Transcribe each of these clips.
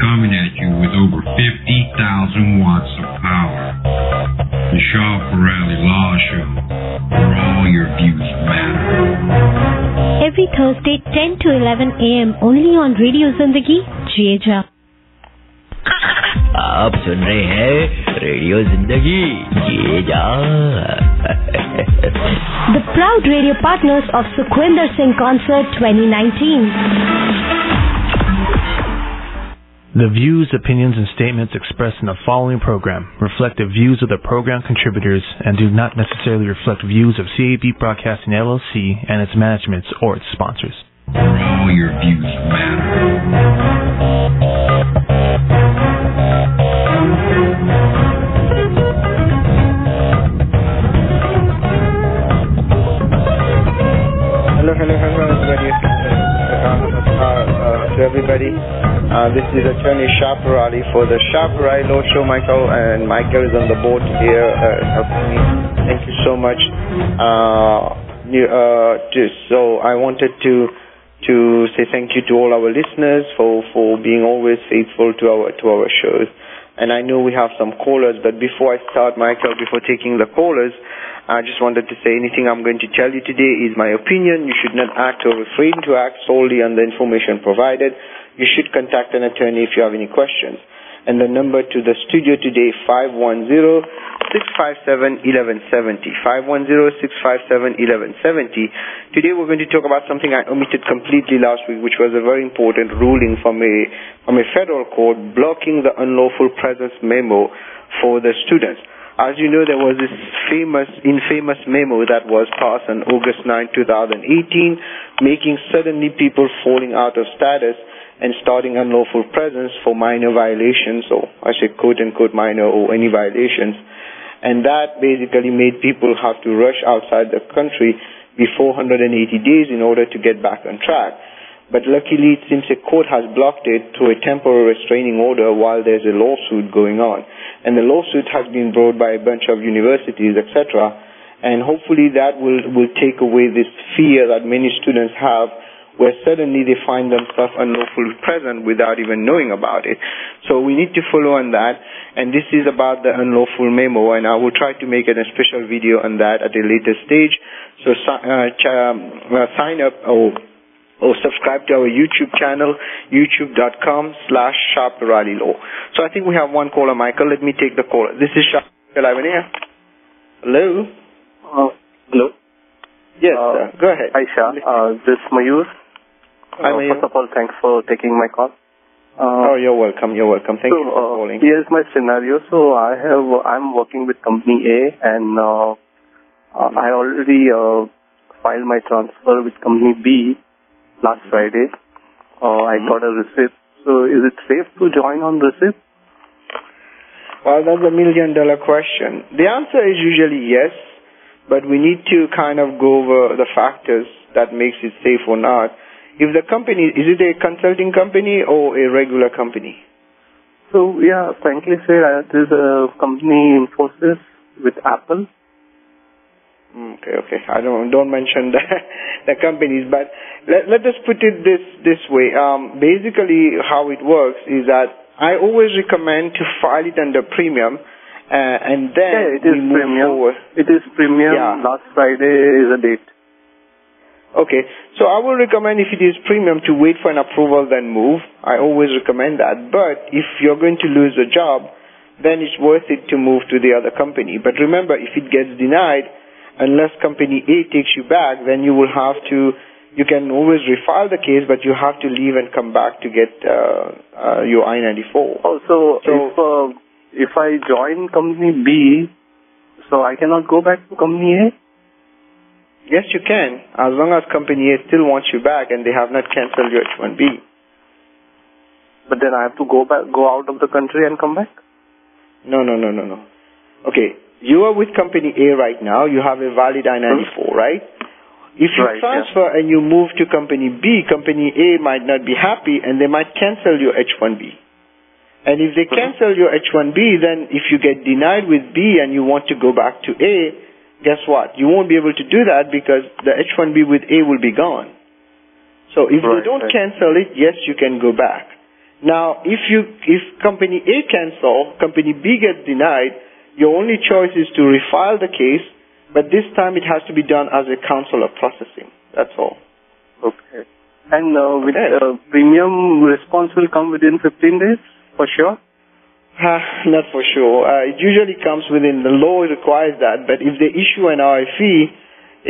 coming at you with over 50,000 watts of power. The Shah Peerally Law Show, where all your views matter. Every Thursday, 10 to 11 a.m. only on Radio Zindagi, J.A.J.A. आप सुन रहे हैं radio जिंदगी ये जा The proud radio partners of Sukhwinder Singh Concert 2019. The views, opinions and statements expressed in the following program reflect the views of the program contributors and do not necessarily reflect views of CAB Broadcasting LLC and its management or its sponsors. All your views matter. Hello everybody, to everybody. This is attorney Shah Peerally for the Shah Peerally Law Show. Michael is on the board here helping me. Thank you so much. So I wanted to say thank you to all our listeners for being always faithful to our shows. And I know we have some callers, but before I start, Michael, before taking the callers, I just wanted to say anything I'm going to tell you today is my opinion. You should not act or refrain to act solely on the information provided. You should contact an attorney if you have any questions. And the number to the studio today, 510-657-1170. 510-657-1170. Today we're going to talk about something I omitted completely last week, which was a very important ruling from a federal court blocking the unlawful presence memo for the students. As you know, there was this infamous memo that was passed on August 9, 2018, making suddenly people falling out of status and starting unlawful presence for minor violations, or I say quote-unquote minor or any violations. And that basically made people have to rush outside the country before 180 days in order to get back on track. But luckily, it seems a court has blocked it through a temporary restraining order while there's a lawsuit going on. And the lawsuit has been brought by a bunch of universities, etc. And hopefully that will take away this fear that many students have, where suddenly they find themselves unlawfully present without even knowing about it. So we need to follow on that. And this is about the unlawful memo, and I will try to make a special video on that at a later stage. So sign up or subscribe to our YouTube channel, youtube.com/Shah Peerally Law. So I think we have one caller, Michael. Let me take the call. This is Shah Peerally here. Hello? Hello? Yes, sir. Go ahead. Hi, Shah. This is Mayur. Hi, Mayur. First of all, thanks for taking my call. You're welcome. You're welcome. Thank you for calling. Here's my scenario. So I'm working with company A, and I already filed my transfer with company B last Friday. I got a receipt. So is it safe to join on receipt? Well, that's $1 million question. The answer is usually yes, but we need to kind of go over the factors that makes it safe or not. If the company, is it a consulting company or a regular company? So, yeah, frankly said, there's a company Infosys with Apple. Okay. I don't mention the companies, but let us put it this way. Basically, how it works is that I always recommend to file it under premium, and then it is premium. Forward. It is premium. Yeah. Last Friday is a date. Okay, so I will recommend if it is premium to wait for an approval then move. I always recommend that. But if you're going to lose a job, then it's worth it to move to the other company. But remember, if it gets denied, unless company A takes you back, then you will have to, you can always refile the case, but you have to leave and come back to get your I-94. Oh, so if I join company B, so I cannot go back to company A? Yes, you can, as long as company A still wants you back and they have not cancelled your H1B. But then I have to go out of the country and come back? No. Okay. You are with company A right now. You have a valid I-94, right? If you transfer and you move to company B, company A might not be happy and they might cancel your H1B. And if they cancel your H1B, then if you get denied with B and you want to go back to A, guess what? You won't be able to do that because the H1B with A will be gone. So if they don't cancel it, yes, you can go back. Now, if company A can solve, company B gets denied, your only choice is to refile the case, but this time it has to be done as a counselor processing. That's all. Okay. And with premium response will come within 15 days, for sure? Not for sure. It usually comes within the law, it requires that, but if they issue an RFE,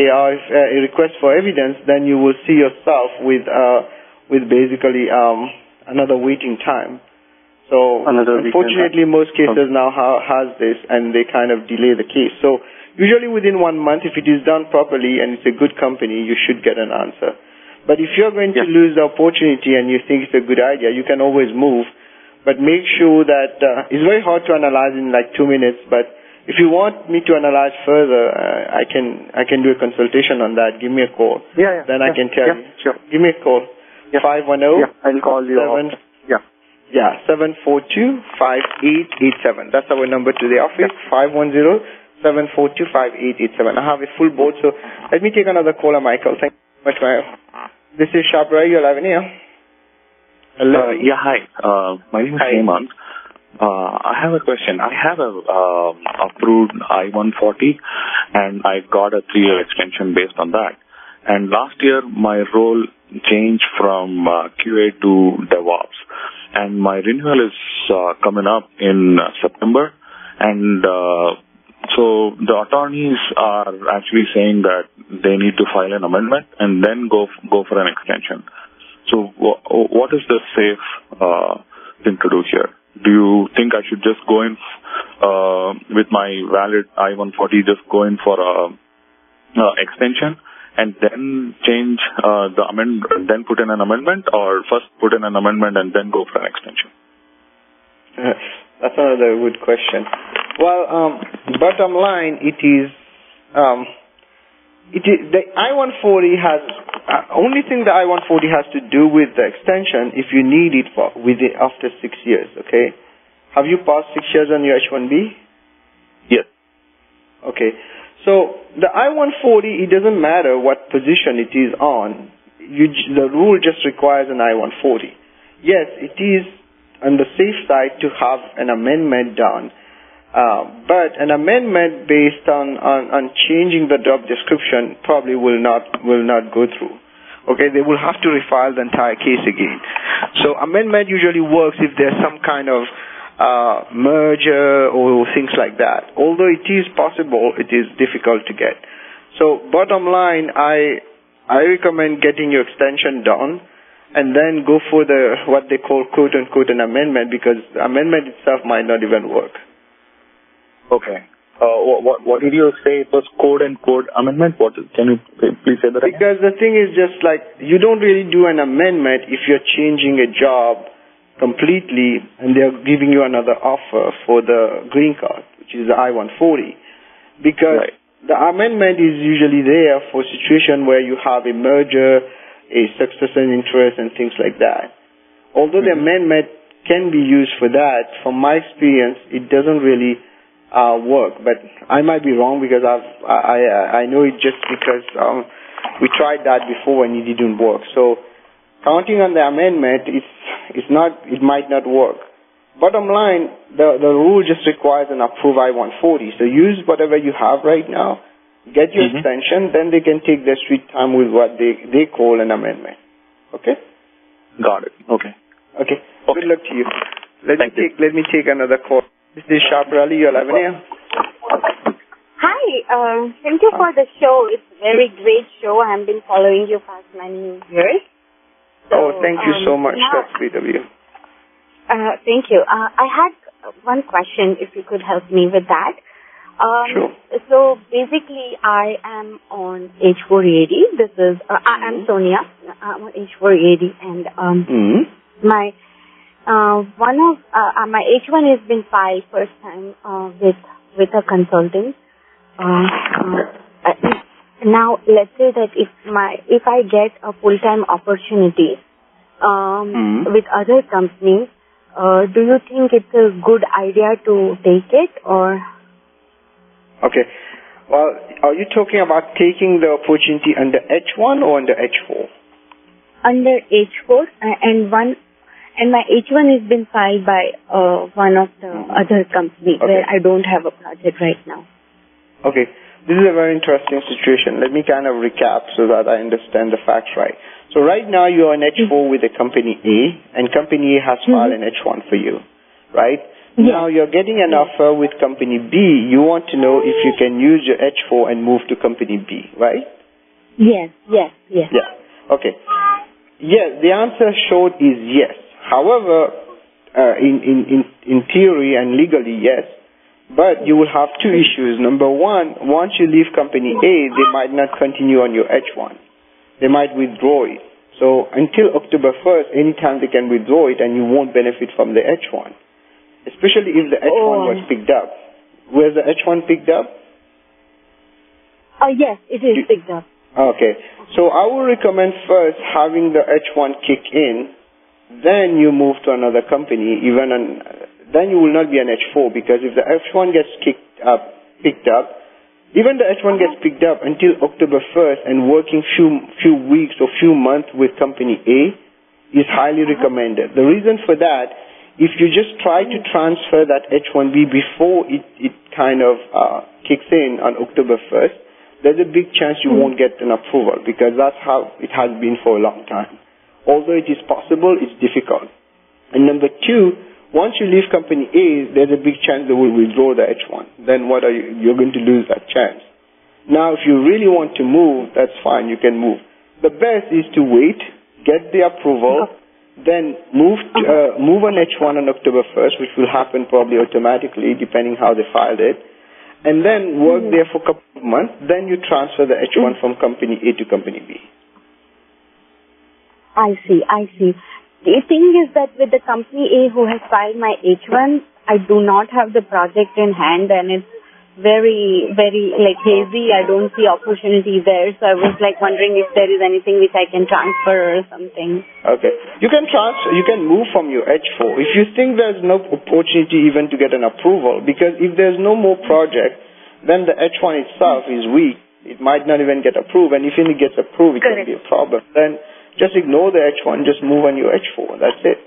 a request for evidence, then you will see yourself with basically another waiting time. So unfortunately, most cases now has this, and they kind of delay the case. So usually within 1 month, if it is done properly and it's a good company, you should get an answer. But if you're going to lose the opportunity and you think it's a good idea, you can always move. But make sure that it's very hard to analyze in like 2 minutes. But if you want me to analyze further, I can do a consultation on that. Give me a call. Yeah. Then I can tell you. Sure. Give me a call. 510. I'll call you. 742-5887. That's our number to the office. 510-742-5887. I have a full board, so let me take another caller, Michael. Thank you very much, Mayur. This is Shah Peerally. You're live in here. Hello. Hi. My name is Hemant. I have a question. I have a approved I-140, and I got a 3-year extension based on that. And last year, my role changed from QA to DevOps, and my renewal is coming up in September. And so the attorneys are actually saying that they need to file an amendment and then go for an extension. So what is the safe thing to do here? Do you think I should just go in with my valid I-140, just go in for extension and then change the amendment, then put in an amendment, or first put in an amendment and then go for an extension? That's another good question. Well, bottom line, it is the I-140 has only thing the I-140 has to do with the extension if you need it for within after 6 years, okay? Have you passed 6 years on your H1B? Yes. Okay. So the I-140, it doesn't matter what position it is on. The rule just requires an I-140. Yes, it is on the safe side to have an amendment done. But an amendment based on changing the job description probably will not go through. Okay, they will have to refile the entire case again. So amendment usually works if there's some kind of merger or things like that. Although it is possible, it is difficult to get. So bottom line, I recommend getting your extension done and then go for the what they call quote unquote an amendment, because amendment itself might not even work. Okay. What did you say? It was code and code amendment? Can you please say that again? Because the thing is just like you don't really do an amendment if you're changing a job completely and they're giving you another offer for the green card, which is the I-140. Because the amendment is usually there for a situation where you have a merger, a succession interest, and things like that. Although the amendment can be used for that, from my experience, it doesn't really work, but I might be wrong because I know it just because we tried that before and it didn't work. So counting on the amendment, it might not work. Bottom line, the rule just requires an approved I-140. So use whatever you have right now, get your extension, then they can take their sweet time with what they call an amendment. Okay? Got it. Okay. Good luck to you. Let me take another call. This is Shah Peerally. You're live in here. Hi. Thank you for the show. It's a very great show. I've been following you for many years. So, thank you so much. That's sweet of you. Thank you. I had one question, if you could help me with that. Sure. So, basically, I am on H4 EAD. This is, I'm Sonia. I'm on H4 EAD. And my... my H1 has been filed first time with a consultant. Now let's say that if I get a full time opportunity with other companies, do you think it's a good idea to take it or? Okay, well, are you talking about taking the opportunity under H1 or under H4? Under H4 and one. And my H1 has been filed by one of the other company where I don't have a project right now. Okay. This is a very interesting situation. Let me kind of recap so that I understand the facts right. So right now you are an H4 with a company A, and company A has filed an H1 for you, right? Yes. Now you're getting an offer with company B. You want to know if you can use your H4 and move to company B, right? Yes, yes, yes. Yeah. Okay. Yes, the answer showed is yes. However, in theory and legally, yes. But you will have two issues. Number one, once you leave company A, they might not continue on your H1. They might withdraw it. So until October 1st, anytime they can withdraw it and you won't benefit from the H1, especially if the H1 was picked up. Was the H1 picked up? Yes, it is picked up. Okay. So I would recommend first having the H1 kick in, then you move to another company, even an... then you will not be an H4, because if the H1 gets picked up, even the H1 gets picked up until October 1st and working few weeks or few months with company A is highly recommended. The reason for that, if you just try to transfer that H1B before it kind of kicks in on October 1st, there's a big chance you won't get an approval, because that's how it has been for a long time. Although it is possible, it's difficult. And number two, once you leave company A, there's a big chance they will withdraw the H1. Then what are you? You're going to lose that chance. Now, if you really want to move, that's fine. You can move. The best is to wait, get the approval, then move on H1 on October 1st, which will happen probably automatically, depending how they filed it, and then work there for a couple of months. Then you transfer the H1 from company A to company B. I see, I see. The thing is that with the company A who has filed my H1, I do not have the project in hand, and it's very, very like hazy. I don't see opportunity there. So I was like wondering if there is anything which I can transfer or something. Okay. You can transfer, you can move from your H4. If you think there's no opportunity even to get an approval, because if there's no more project, then the H1 itself is weak. It might not even get approved. And if it gets approved, it can be a problem. Then just ignore the H1, just move on your H4, that's it.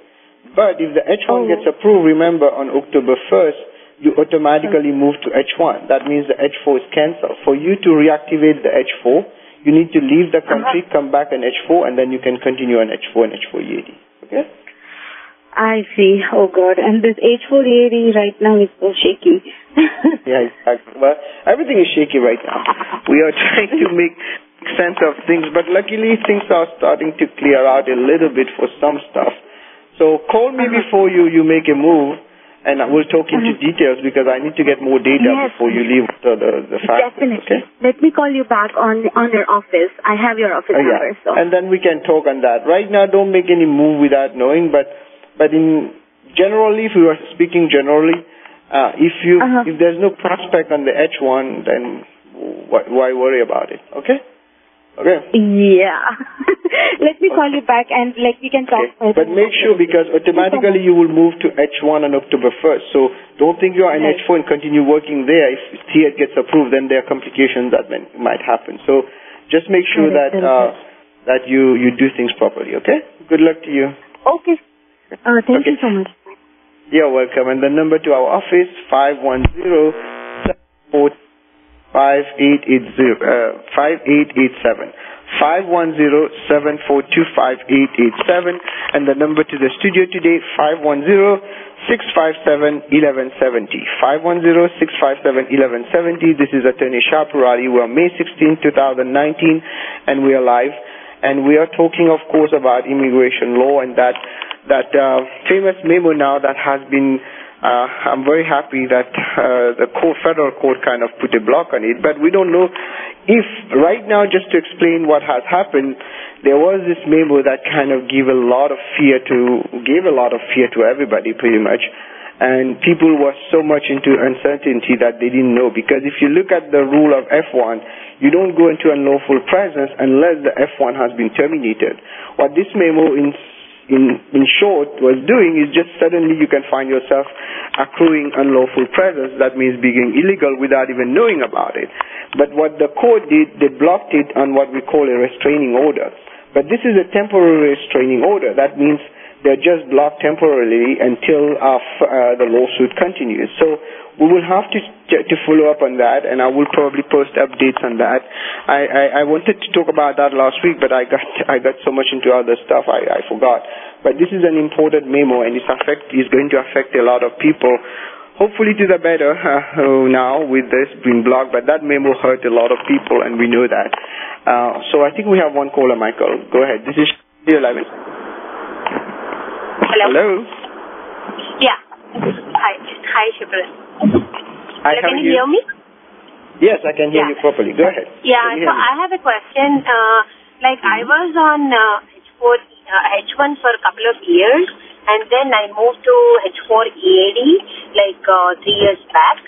But if the H1 gets approved, remember on October 1st, you automatically move to H1. That means the H4 is cancelled. For you to reactivate the H4, you need to leave the country, come back on H4, and then you can continue on H4 and H4 EAD. Okay? I see. Oh, God. And this H4 EAD right now is so shaky. Yeah, exactly. Well, everything is shaky right now. We are trying to make sense of things, but luckily things are starting to clear out a little bit for some stuff. So call me before you make a move, and we'll talk into details, because I need to get more data before you leave the fact. Definitely. Okay? Let me call you back on your office. I have your office number. So. And then we can talk on that. Right now, don't make any move without knowing, but in generally, if we were speaking generally, if there's no prospect on the H1, then why worry about it? Okay. Okay. Yeah. Let me call you back and like we can talk further. But make sure, because automatically you will move to H1 on October 1st. So don't think you are in H4 and continue working there. If TEAD gets approved, then there are complications that might happen. So just make sure that you do things properly, okay? Good luck to you. Okay. Thank you so much. You're welcome. And the number to our office, 510-742-5887, 510-742-5887, and the number to the studio today, 510-657-1170, 510-657-1170. This is Attorney Shah Peerally. We are May 16, 2019, and we are live, and we are talking, of course, about immigration law and that famous memo now that has been. I'm very happy that the federal court kind of put a block on it, but we don't know if right now, just to explain what has happened, there was this memo that kind of gave a lot of fear to everybody pretty much, and people were so much into uncertainty that they didn't know, because if you look at the rule of F1, you don't go into unlawful presence unless the F1 has been terminated. What this memo in short was doing is just suddenly you can find yourself accruing unlawful presence, that means being illegal without even knowing about it. But what the court did, they blocked it on what we call a restraining order. But this is a temporary restraining order. That means They're just blocked temporarily until the lawsuit continues. So we will have to follow up on that, and I will probably post updates on that. I wanted to talk about that last week, but I got so much into other stuff I forgot. But this is an important memo, and it's going to affect a lot of people. Hopefully to the better now with this being blocked, but that memo hurt a lot of people, and we know that. So I think we have one caller, Michael. Go ahead. This is Shah Peerally. Hello. Hello. Yeah. Hi, Shah Peerally. Can you hear me? Yes, I can hear you properly. Go ahead. Yeah, so I have a question. I was on H1 for a couple of years, and then I moved to H4 EAD 3 years back.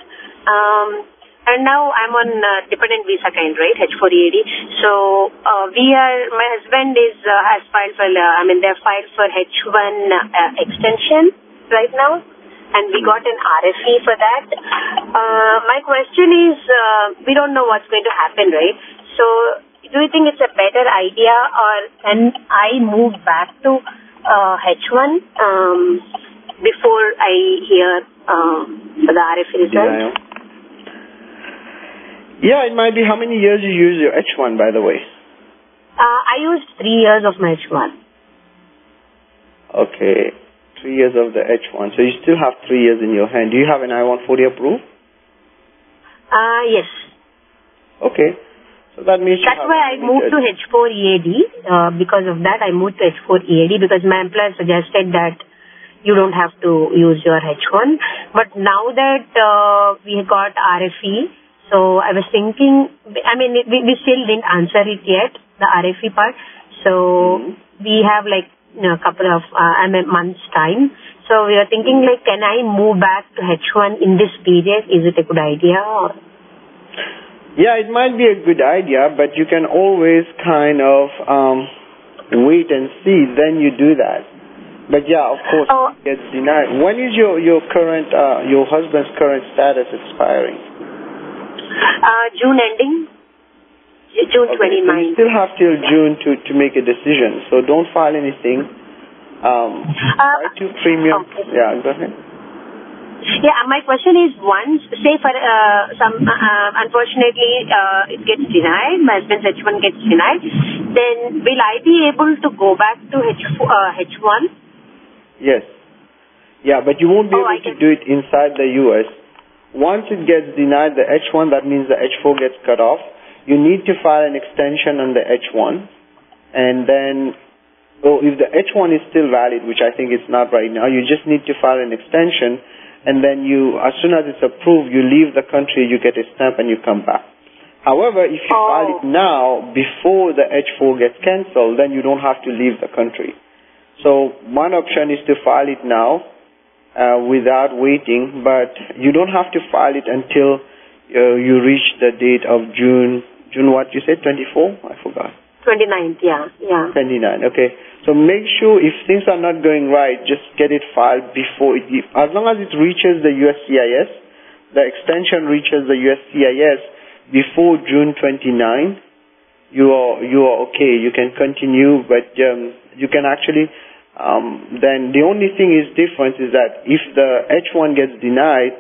And now I'm on dependent visa kind, right, H4 EAD. So my husband has filed for, they filed for H1 extension right now, and we got an RFE for that. My question is, we don't know what's going to happen, right? So do you think it's a better idea, or can I move back to H1 before I hear the RFA result? Yeah, it might be. How many years you use your H1, by the way? I used 3 years of my H1. Okay, 3 years of the H1. So you still have 3 years in your hand. Do you have an I-140 approved? Yes. Okay. That means that's why I moved to H4 EAD. Because of that, I moved to H4 EAD because my employer suggested that you don't have to use your H1. But now that we got RFE, so I was thinking, we still didn't answer it yet, the RFE part. So we have a couple of months' time. So we are thinking, can I move back to H1 in this period? Is it a good idea? Or? Yeah, it might be a good idea, but you can always kind of wait and see, then you do that. But yeah, of course, it gets denied. When is your current, your husband's current status expiring? June ending, June 29th. Okay, so you still have till June to make a decision, so don't file anything. Try to premium. Okay. Yeah, go ahead. Yeah, my question is, once, say for unfortunately, it gets denied, my husband's H1 gets denied, then will I be able to go back to H1? Yes. Yeah, but you won't be able to do it inside the U.S. Once it gets denied, the H1, that means the H4 gets cut off. You need to file an extension on the H1, and then... So if the H1 is still valid, which I think it's not right now, you just need to file an extension, and then you, as soon as it's approved, you leave the country, you get a stamp, and you come back. However, if you file it now, before the H4 gets cancelled, then you don't have to leave the country. So one option is to file it now without waiting, but you don't have to file it until you reach the date of June what you said, 24? I forgot. 29th, yeah. 29, okay. So make sure if things are not going right, just get it filed before it leaves. As long as it reaches the USCIS, the extension reaches the USCIS before June 29, you are okay. You can continue, but you can actually, then the only thing is different is that if the H1 gets denied,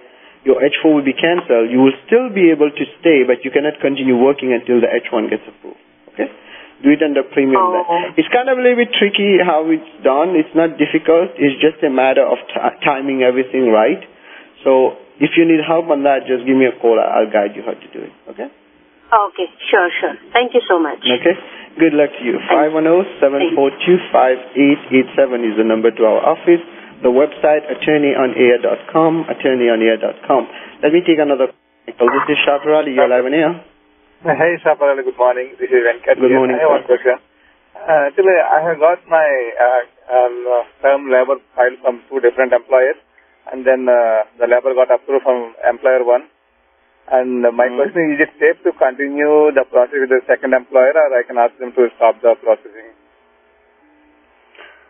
your H4 will be cancelled. You will still be able to stay, but you cannot continue working until the H1 gets approved, okay? Do it under premium. It's kind of a little bit tricky how it's done. It's not difficult. It's just a matter of timing everything right. So if you need help on that, just give me a call. I'll guide you how to do it. Okay? Okay. Sure. Thank you so much. Okay. Good luck to you. 510-742-5887 is the number to our office. The website, attorneyonair.com, attorneyonair.com. Let me take another call. This is Shah Peerally. You're live on air. Hey, Shah Peerally, good morning. This is Venkat. Good morning. I have one question. Actually, I have got my term labor file from two different employers, and then the labor got approved from employer one. And my question is it safe to continue the process with the second employer, or I can ask them to stop the processing?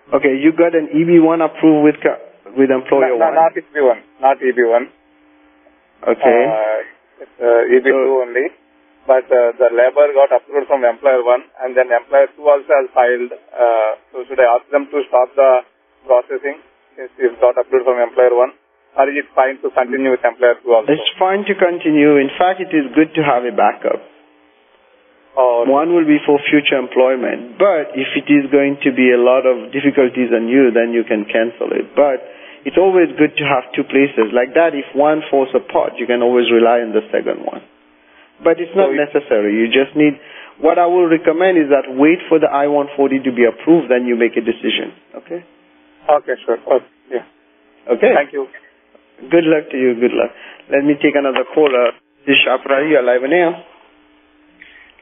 Okay, you got an EB1 approved with employer one? No, not EB1. Not EB1. Okay. EB2 only. But the labor got approved from employer 1, and then employer 2 also has filed. So should I ask them to stop the processing since it is not approved from employer one, or is it fine to continue with employer two also? It's fine to continue. In fact, it is good to have a backup. One will be for future employment, but if it is going to be a lot of difficulties on you, then you can cancel it. But it's always good to have two places. Like that, if one falls apart, you can always rely on the second one. But it's not necessary. You just need... What I will recommend is that wait for the I-140 to be approved, then you make a decision. Okay? Okay, sure. Yeah. Okay. Thank you. Good luck to you. Good luck. Let me take another caller. This is Shah Peerally, you're live on air.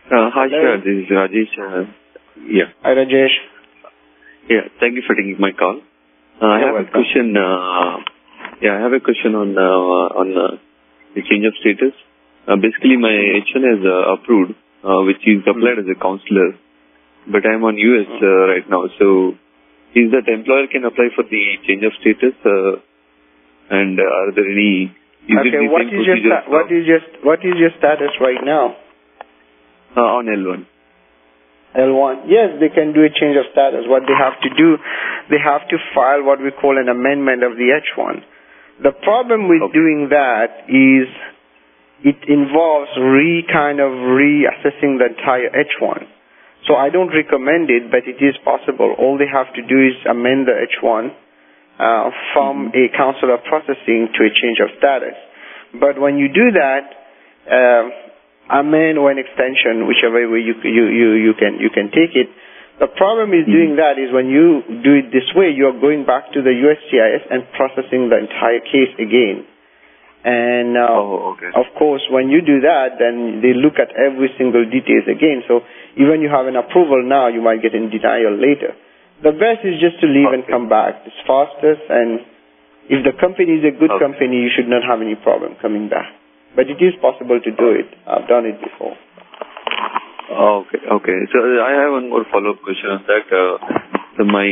Hi, sir. This is Rajesh. Hi, Rajesh. Yeah, thank you for taking my call. I have a question. I have a question on the change of status. Basically, my H1 is approved, which is applied as a counselor, but I am on US right now. So, is that employer can apply for the change of status? And are there any? What is your status right now? On L1. L1. Yes, they can do a change of status. What they have to do, they have to file what we call an amendment of the H1. The problem with doing that is it involves reassessing the entire H1. So I don't recommend it, but it is possible. All they have to do is amend the H1 from a counselor processing to a change of status. But when you do that, amend or an extension, whichever way you can take it. The problem is doing that is when you do it this way, you are going back to the USCIS and processing the entire case again. And of course, when you do that, then they look at every single detail again. So even you have an approval now, you might get in denial later. The best is just to leave and come back. It's fastest, and if the company is a good company, you should not have any problem coming back. But it is possible to do it. I've done it before. Okay. So I have one more follow-up question on that. So my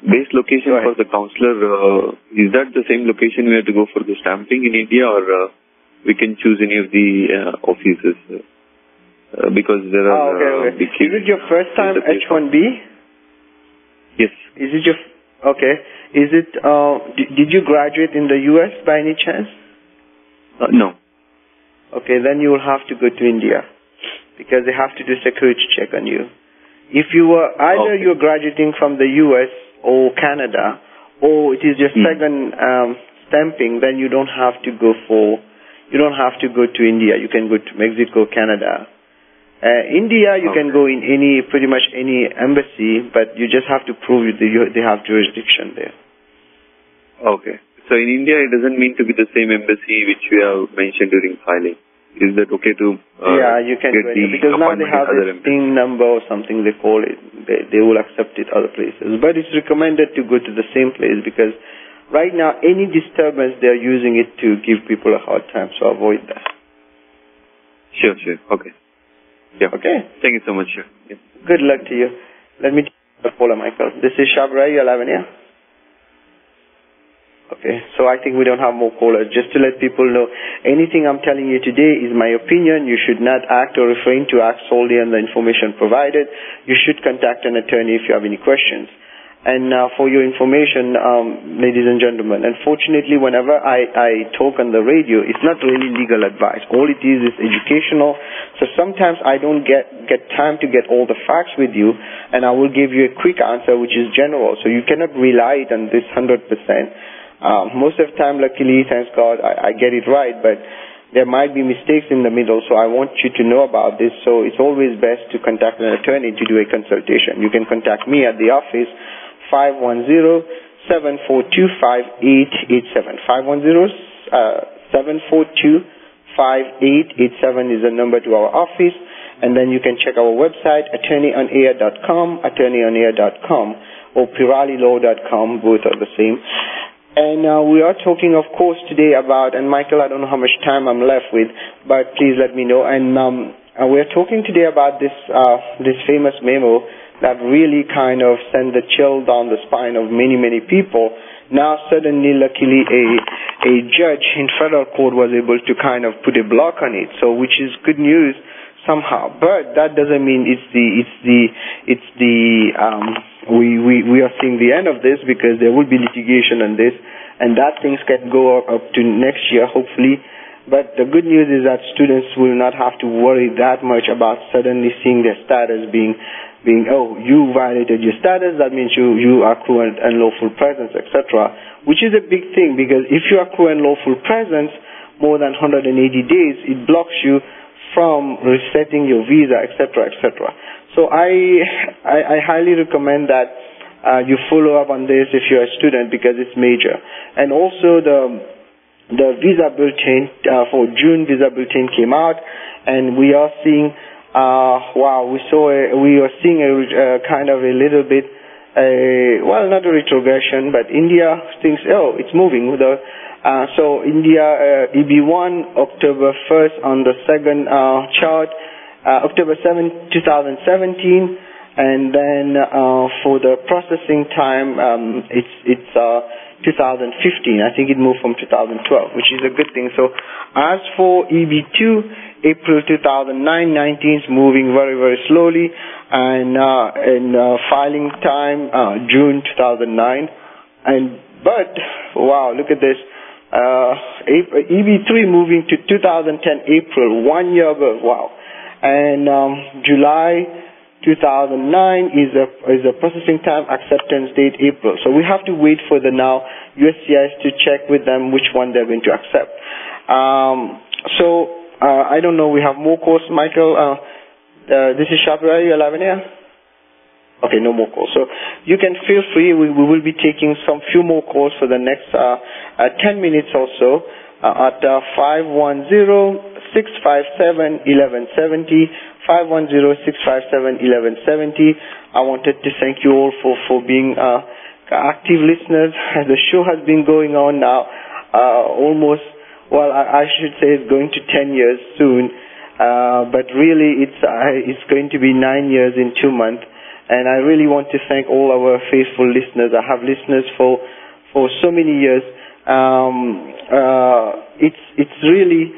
base location for the counselor, is that the same location we have to go for the stamping in India, or we can choose any of the offices? Because there are... Is it your first time H1B? Yes. Is it your... Okay. Is it... did you graduate in the U.S. by any chance? No. Okay, then you will have to go to India because they have to do security check on you. If you were either you're graduating from the U.S. or Canada, or it is your second stamping, then you don't have to go for, you don't have to go to India. You can go to Mexico, Canada. India, you can go in any, pretty much any embassy, but you just have to prove that they have jurisdiction there. Okay. So in India, it doesn't mean to be the same embassy which we have mentioned during filing. Is that okay to you can get the because now they have a PIN number or something they call it. They will accept it other places. But it's recommended to go to the same place because right now any disturbance, they are using it to give people a hard time. So avoid that. Sure. Okay. Yeah. Okay. Thank you so much, sir. Yeah. Good luck to you. Let me take the caller, Michael. This is Shah Peerally, you're live on air. Okay, so I think we don't have more callers. Just to let people know, anything I'm telling you today is my opinion. You should not act or refrain to act solely on the information provided. You should contact an attorney if you have any questions. And for your information, ladies and gentlemen, unfortunately, whenever I talk on the radio, it's not really legal advice. All it is educational. So sometimes I don't get time to get all the facts with you, and I will give you a quick answer, which is general. So you cannot rely on this 100%. Most of the time, luckily, thanks God, I get it right, but there might be mistakes in the middle, so I want you to know about this. So it's always best to contact an attorney to do a consultation. You can contact me at the office, 510-742-5887. 510-742-5887 is the number to our office, and then you can check our website, attorneyonair.com, attorneyonair.com, or peerallylaw.com, both are the same. And we are talking, of course, today about, and Michael, I don't know how much time I'm left with, but please let me know. And we are talking today about this this famous memo that really kind of sent the chill down the spine of many, many people. Now, suddenly, luckily, a judge in federal court was able to kind of put a block on it, so which is good news somehow. But that doesn't mean it's the we are seeing the end of this, because there will be litigation on this, and that things can go up to next year, hopefully. But the good news is that students will not have to worry that much about suddenly seeing their status being, oh, you violated your status, that means you are accrued unlawful presence, etc., which is a big thing, because if you accrue unlawful presence more than 180 days, it blocks you from resetting your visa, etc., etc. So I highly recommend that you follow up on this if you're a student, because it's major. And also the visa bulletin for June visa bulletin came out, and we are seeing we are seeing a kind of a little bit well, not a retrogression, but India thinks, oh, it's moving. So India EB1 October 1st on the second chart, October 7, 2017, and then for the processing time it's 2015. I think it moved from 2012, which is a good thing. So as for EB2, April 2009, 19 is moving very, very slowly, and filing time June 2009. But wow, look at this. EB3 moving to 2010 April, 1 year above. Wow, and July 2009 is a processing time, acceptance date April. So we have to wait for the now USCIS to check with them which one they're going to accept. I don't know. We have more calls, Michael. This is Shah Peerally, 11 a.m. Okay, no more calls. So you can feel free. We will be taking some few more calls for the next 10 minutes or so at 510-657-1170. 510-657-1170. I wanted to thank you all for being active listeners. The show has been going on now I should say it's going to 10 years soon, but really it's going to be 9 years in 2 months, and I really want to thank all our faithful listeners. I have listeners for so many years. It's really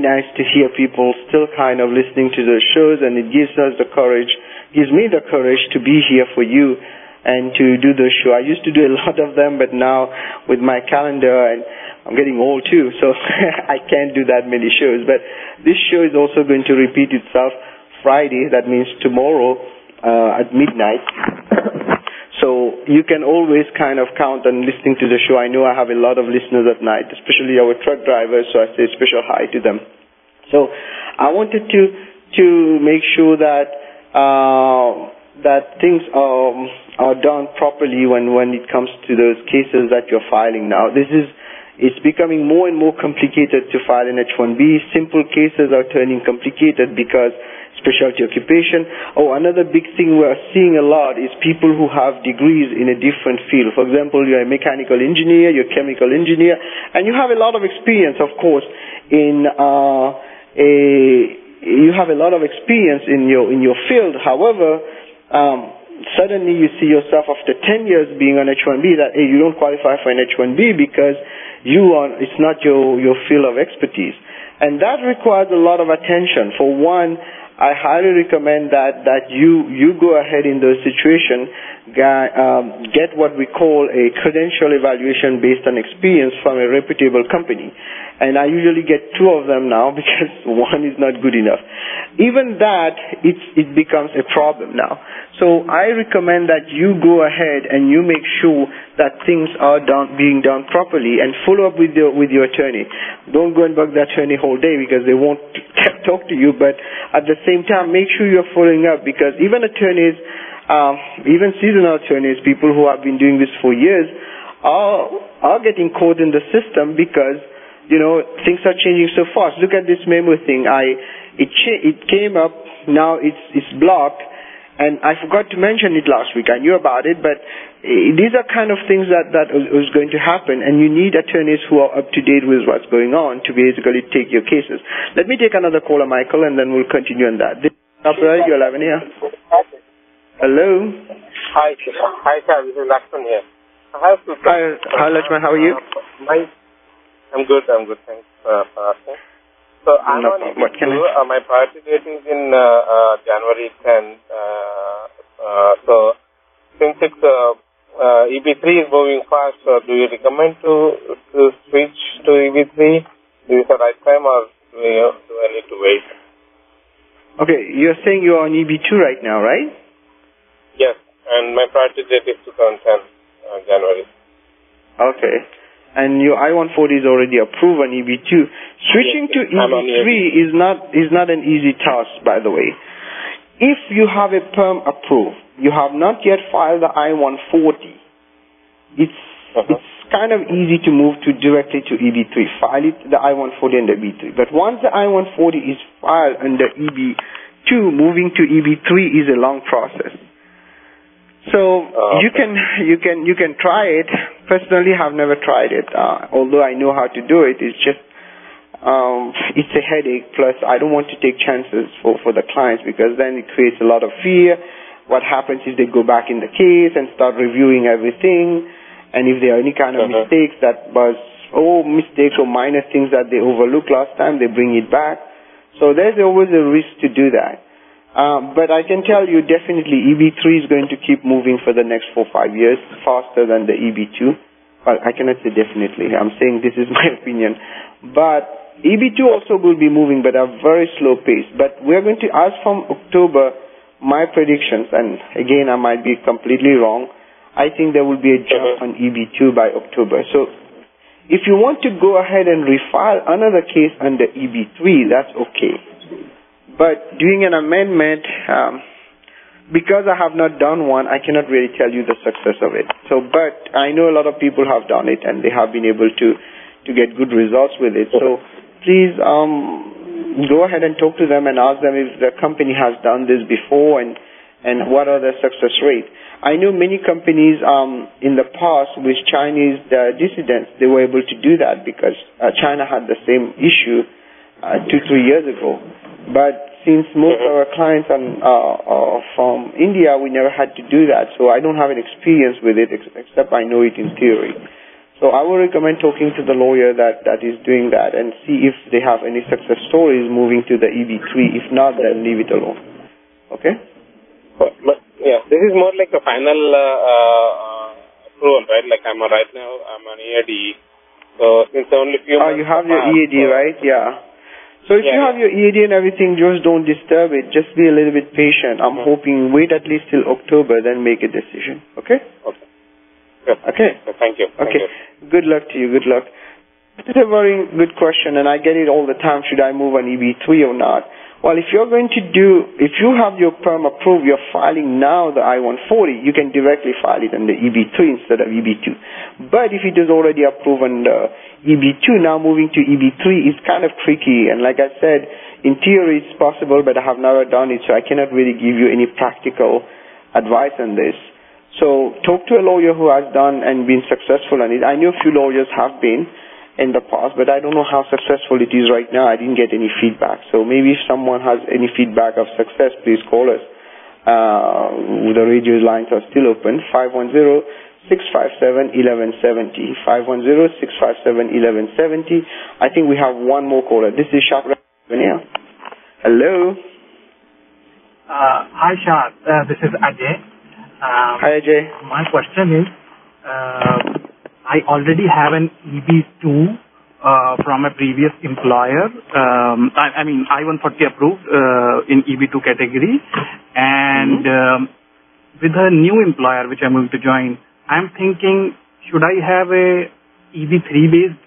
nice to hear people still kind of listening to the shows, and it gives me the courage to be here for you and to do the show. I used to do a lot of them, but now with my calendar, and I'm getting old too, so I can't do that many shows. But this show is also going to repeat itself Friday, that means tomorrow at midnight. So you can always kind of count on listening to the show. I know I have a lot of listeners at night, especially our truck drivers, so I say a special hi to them. So I wanted to make sure that things are done properly when it comes to those cases that you're filing now. It's becoming more and more complicated to file an H1B. Simple cases are turning complicated because specialty occupation. Another big thing we are seeing a lot is people who have degrees in a different field. For example, you're a mechanical engineer, you're a chemical engineer, and you have a lot of experience, of course, in your field. However, suddenly you see yourself after 10 years being on H1B that you don't qualify for an H1B because it's not your field of expertise, and that requires a lot of attention. For one, I highly recommend that you go ahead in those situations, get what we call a credential evaluation based on experience from a reputable company. And I usually get 2 of them now because 1 is not good enough. Even that, it becomes a problem now. So I recommend that you go ahead and you make sure that things are being done properly, and follow up with your attorney. Don't go and bug the attorney whole day because they won't talk to you, but at the same time, make sure you're following up, because even attorneys, even seasonal attorneys, people who have been doing this for years, are getting caught in the system because, things are changing so fast. Look at this memo thing. It came up, now it's blocked, and I forgot to mention it last week. I knew about it, but these are kind of things that is going to happen, and you need attorneys who are up to date with what's going on to basically take your cases. Let me take another caller, Michael, and then we'll continue on that. This is Operator, you're 11 here. Hello. Hi, sir. This is Lakshman here. I have two questions. Hi, Lakshman. How are you? I'm good. Thanks for asking. So I'm on EB2. My priority date is in January 10, So since it's EB3 is moving fast, do you recommend to switch to EB3? Is it the right time, or do I need to wait? Okay, you're saying you're on EB2 right now, right? Yes, and my priority date is 2010, January. Okay, and your I-140 is already approved on EB2. Switching yes, to EB3 is not an easy task, by the way. If you have a perm approved, you have not yet filed the I-140, it's kind of easy to move to directly to EB3. File it, the I-140 and the EB3. But once the I-140 is filed under EB2, moving to EB3 is a long process. So you can try it. Personally, I've never tried it. Although I know how to do it, it's just it's a headache. Plus, I don't want to take chances for the clients, because then it creates a lot of fear. What happens is they go back in the case and start reviewing everything, and if there are any kind of mistakes that was mistakes or minor things that they overlooked last time, they bring it back. So there's always a risk to do that. But I can tell you definitely EB3 is going to keep moving for the next 4 or 5 years faster than the EB2. Well, I cannot say definitely. I'm saying this is my opinion. But EB2 also will be moving, but at a very slow pace. But we're going to ask from October. My predictions, and again, I might be completely wrong, I think there will be a jump on EB2 by October. So if you want to go ahead and refile another case under EB3, that's okay. But doing an amendment, because I have not done one, I cannot really tell you the success of it. So, but I know a lot of people have done it, and they have been able to get good results with it. So please... go ahead and talk to them and ask them if the company has done this before and what are the success rate. I know many companies in the past with Chinese dissidents, they were able to do that because China had the same issue 2 or 3 years ago. But since most of our clients are from India, we never had to do that. So I don't have an experience with it except I know it in theory. So I would recommend talking to the lawyer that is doing that and see if they have any success stories moving to the EB3. If not, then leave it alone. Okay? Yeah, this is more like a final approval, right? Like right now, I'm on EAD. So it's only few months. Oh, you have your EAD, right? Yeah. So if you have your EAD and everything, just don't disturb it. Just be a little bit patient. I'm hoping wait at least till October, then make a decision. Okay? Okay. Okay. Thank you. Okay. Thank you. Good luck to you. Good luck. It's a very good question, and I get it all the time. Should I move on EB3 or not? Well, if you have your perm approved, you're filing now the I-140, you can directly file it under EB3 instead of EB2. But if it is already approved under EB2, now moving to EB3 is kind of tricky. And like I said, in theory it's possible, but I have never done it, so I cannot really give you any practical advice on this. So talk to a lawyer who has done and been successful on it. I know a few lawyers have been in the past, but I don't know how successful it is right now. I didn't get any feedback. So maybe if someone has any feedback of success, please call us. The radio lines are still open, 510-657-1170, 510-657-1170. I think we have one more caller. This is Shah Peerally. Hello. Hi, Shah. This is Ajay. Hi, Ajay. My question is, I already have an EB2 from a previous employer. I mean, I-140 approved in EB2 category. And with a new employer, which I'm going to join, I'm thinking, should I have a EB3-based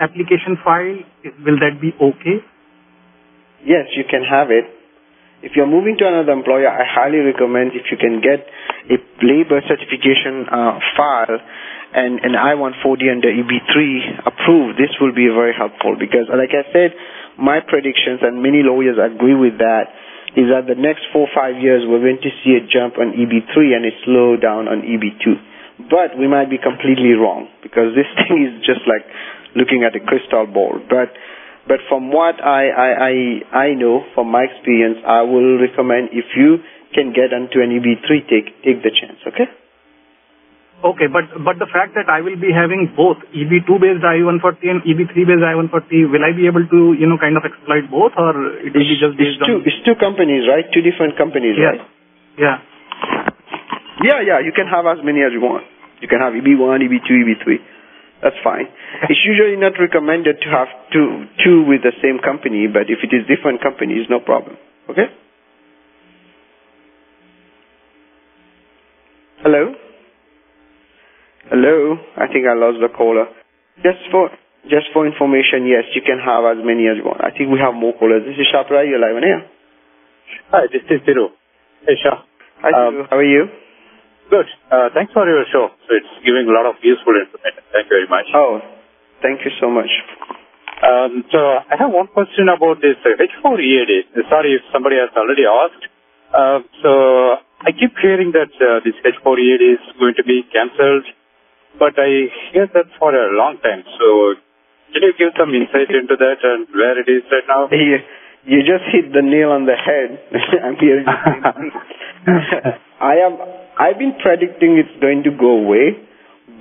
application file? Will that be okay? Yes, you can have it. If you're moving to another employer, I highly recommend if you can get a labor certification file and an I-140 under EB3 approved, this will be very helpful because, like I said, my predictions, and many lawyers agree with that, is that the next 4 or 5 years we're going to see a jump on EB3 and a slow down on EB2. But we might be completely wrong because this thing is just like looking at a crystal ball. But from what I know, from my experience, I will recommend if you can get onto an EB3, take the chance, okay? Okay, but the fact that I will be having both EB2-based I-140 and EB3-based I-140, will I be able to, kind of exploit both, or it will be just based on... It's two companies, right? Two different companies, right? Yeah. Yeah, you can have as many as you want. You can have EB1, EB2, EB3. That's fine. It's usually not recommended to have two with the same company, but if it is different companies, no problem. Okay? Hello? Hello? I think I lost the caller. Just for information, yes, you can have as many as you want. I think we have more callers. This is Shah Peerally, you're live on air. Hi, this is Dero. Hey, Shah. Hi, Dero. How are you? Good. Thanks for your show. So it's giving a lot of useful information. Thank you very much. Oh, thank you so much. So I have one question about this H4 EAD. Sorry if somebody has already asked. So I keep hearing that this H4 EAD is going to be cancelled, but I hear that for a long time. So can you give some insight into that and where it is right now? You just hit the nail on the head. I'm hearing I've been predicting it's going to go away,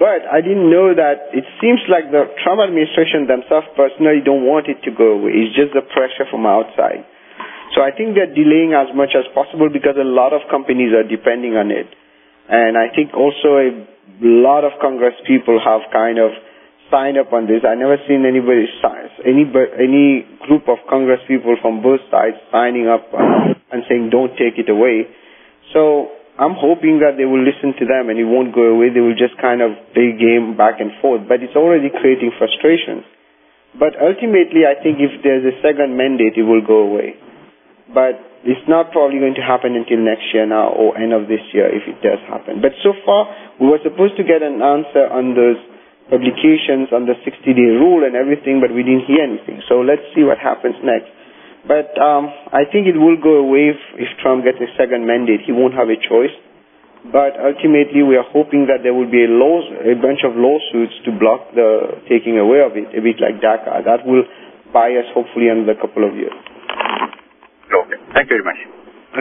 but I didn't know that it seems like the Trump administration themselves personally don't want it to go away. It's just the pressure from outside. So I think they're delaying as much as possible because a lot of companies are depending on it. And I think also a lot of Congress people have kind of signed up on this. I've never seen anybody any group of Congress people from both sides signing up and saying don't take it away. So I'm hoping that they will listen to them and it won't go away. They will just kind of play game back and forth. But it's already creating frustration. But ultimately, I think if there's a second mandate, it will go away. But it's not probably going to happen until next year now or end of this year if it does happen. But so far, we were supposed to get an answer on those publications, on the 60-day rule and everything, but we didn't hear anything. So let's see what happens next. But I think it will go away if Trump gets a second mandate. He won't have a choice. But ultimately, we are hoping that there will be a bunch of lawsuits to block the taking away of it, a bit like DACA. That will buy us, hopefully, another couple of years. Okay. Thank you very much.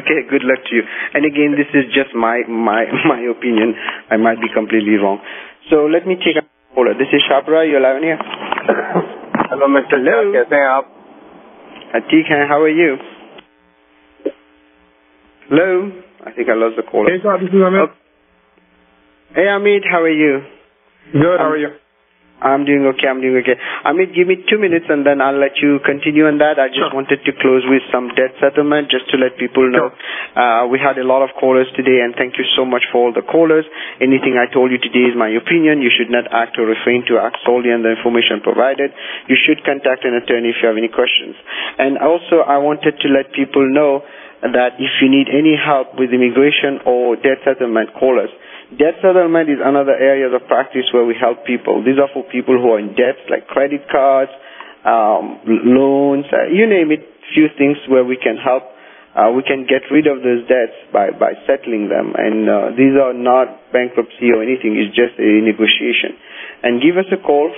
Okay, good luck to you. And again, this is just my opinion. I might be completely wrong. So let me take a caller. This is Shah Peerally. You're live on here. Hello, Mr. Hello. Kaise hain aap? Atik, how are you? Hello? I think I lost the caller. Hey, sir, this is Amit. Okay. Hey, Amit, how are you? Good, how are you? I'm doing okay, Amit, give me 2 minutes and then I'll let you continue on that. I just wanted to close with some debt settlement just to let people know. We had a lot of callers today, and thank you so much for all the callers. Anything I told you today is my opinion. You should not act or refrain to act solely on the information provided. You should contact an attorney if you have any questions. And also, I wanted to let people know that if you need any help with immigration or debt settlement, call us. Debt settlement is another area of practice where we help people. These are for people who are in debts, like credit cards, loans, you name it, few things where we can help. We can get rid of those debts by settling them. And these are not bankruptcy or anything. It's just a negotiation. And give us a call,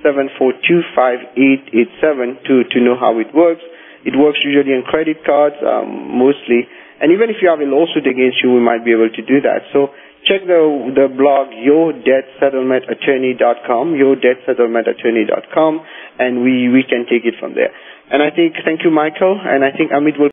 510-742-5887 to know how it works. It works usually on credit cards mostly. And even if you have a lawsuit against you, we might be able to do that. So check the blog, yourdebtsettlementattorney.com, yourdebtsettlementattorney.com, and we can take it from there. And I think, thank you, Michael, and I think Amit will